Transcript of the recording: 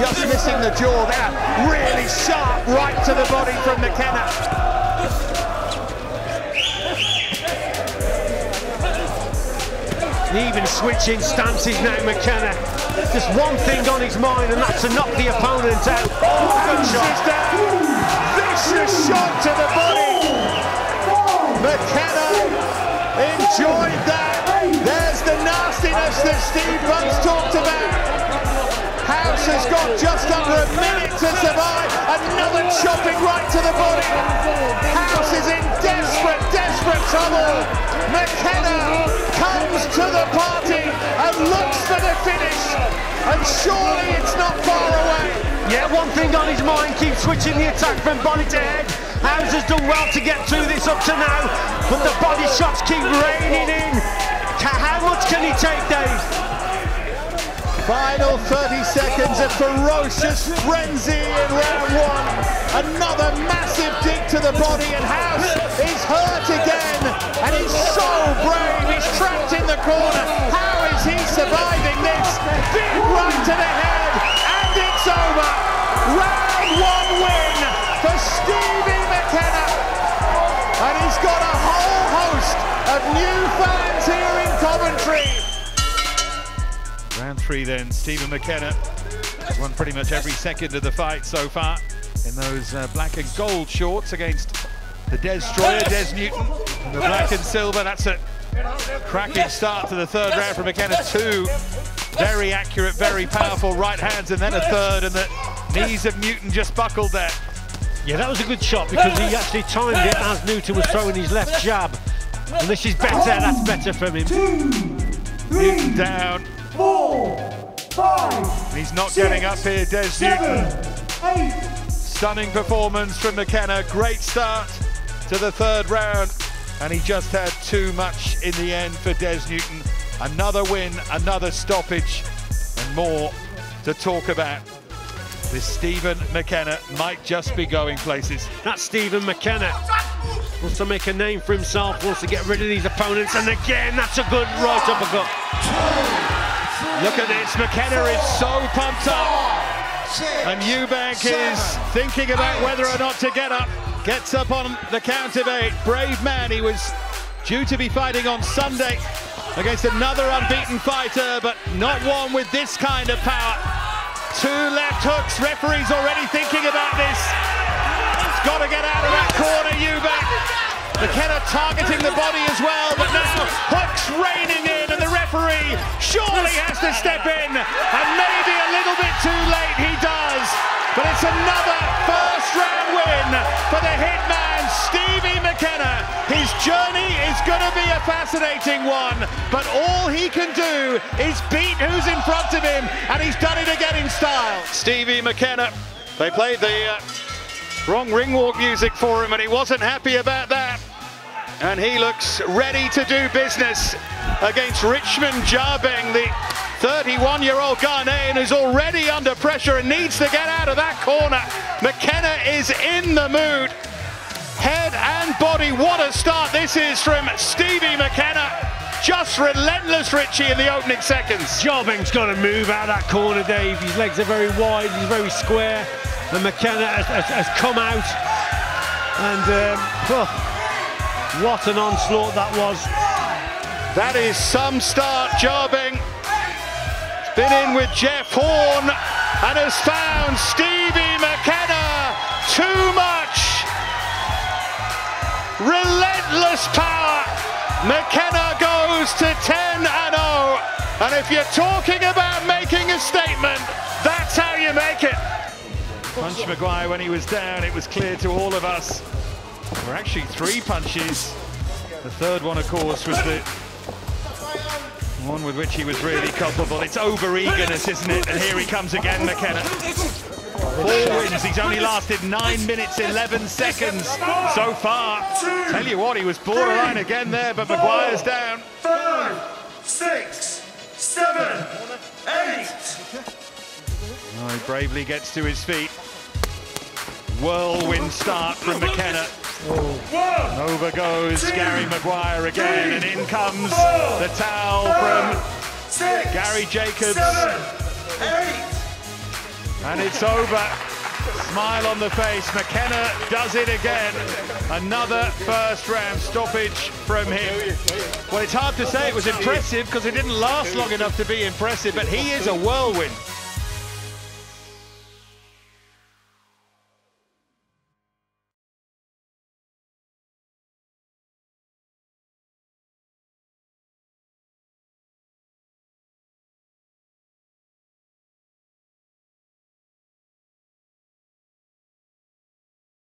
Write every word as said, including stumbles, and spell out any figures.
just missing the jaw there. Really sharp right to the body from McKenna. Even switching stances now, McKenna. Just one thing on his mind, and that's to knock the opponent out. Oh, good shot. Down. Vicious shot to the body. McKenna enjoyed that. There's the nastiness that Steve Bunce talked about. Haus has got just under a minute to survive. Another chopping right to the body. Haus is in desperate, desperate trouble. McKenna comes to the party and looks for the finish. And surely it's not far away. Yeah, one thing on his mind, keep switching the attack from body to head. Haus has done well to get through this up to now, but the body shots keep raining in. How much can he take, Dave? Final thirty seconds of ferocious frenzy in round one. Another massive dig to the body, and Haus is hurt again. And he's so brave, he's trapped in the corner. How is he surviving this? Big right to the head, and it's over. Round one win for Stevie McKenna. And he's got a whole host of new fans here in Coventry. Round three then, Stephen McKenna has won pretty much every second of the fight so far in those uh, black and gold shorts against the Destroyer, Des Newton, and the black and silver. That's a cracking start to the third round for McKenna. Two very accurate, very powerful right hands, and then a third, and the knees of Newton just buckled there. Yeah, that was a good shot because he actually timed it as Newton was throwing his left jab. And this is better, that's better from him. Two, three, Newton down. Four, five, He's not six, getting up here, Des seven, Newton. Eight. Stunning performance from McKenna. Great start to the third round. And he just had too much in the end for Des Newton. Another win, another stoppage, and more to talk about. This Stephen McKenna might just be going places. That's Stephen McKenna. Wants to make a name for himself, wants to get rid of these opponents, and again, that's a good right uppercut. Look at this, McKenna is so pumped up. And Ewbank is thinking about whether or not to get up. Gets up on the count of eight. Brave man, he was due to be fighting on Sunday against another unbeaten fighter, but not one with this kind of power. Two left hooks, referee's already thinking about this. He's got to get out of that corner, Ewbank. McKenna targeting the body as well, but now hooks raining in, and the referee surely has to step in, and maybe a little bit too late he does. But it's another first round win for the hitman, Stevie McKenna. His journey is going to be a fascinating one, but all he can do is beat who's in front of him, and he's done it again in style. Stevie McKenna, they played the uh, wrong ring walk music for him, and he wasn't happy about that. And he looks ready to do business against Richmond Djarbeng, the thirty-one-year-old Ghanaian who's already under pressure and needs to get out of that corner. McKenna is in the mood. Head and body, what a start this is from Stevie McKenna. Just relentless, Richie, in the opening seconds. Djarbeng's got to move out of that corner, Dave. His legs are very wide, he's very square. And McKenna has, has, has come out. And um, oh, what an onslaught that was. That is some start. Djarbeng has been in with Jeff Horn and has found Stevie McKenna. Too much. Relentless power. McKenna goes to ten and oh, and if you're talking about making a statement, that's how you make it. Punch McGuire when he was down, it was clear to all of us. There were actually three punches. The third one, of course, was the one with which he was really culpable. It's over-eagerness, isn't it? And here he comes again, McKenna. Four wins, he's only lasted nine minutes, eleven seconds so far. Tell you what, he was borderline again there, but McGuire's down. Five, six, seven, eight. Oh, he bravely gets to his feet. Whirlwind start from McKenna. And over goes Gary McGuire again, and in comes the towel from Gary Jacobs. And it's over. Smile on the face. McKenna does it again. Another first round stoppage from him. Well, it's hard to say it was impressive because it didn't last long enough to be impressive, but he is a whirlwind.